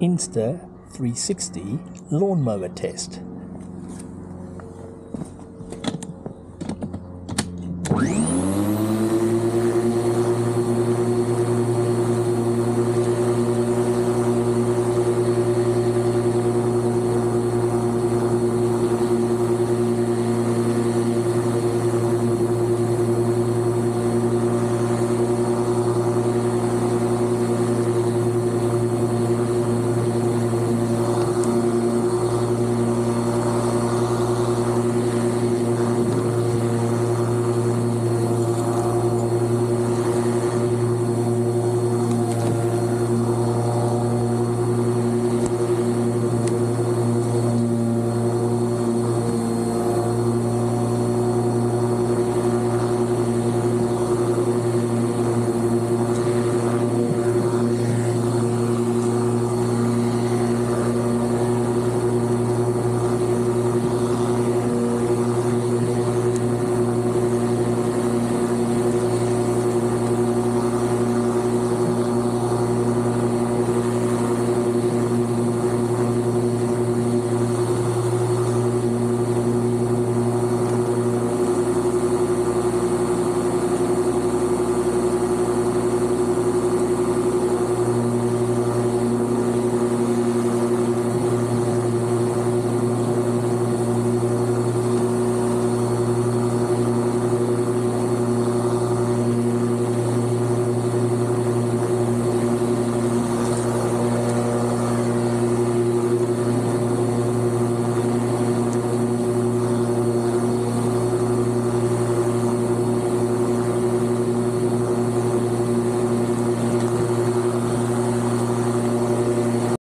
Insta360 lawnmower test.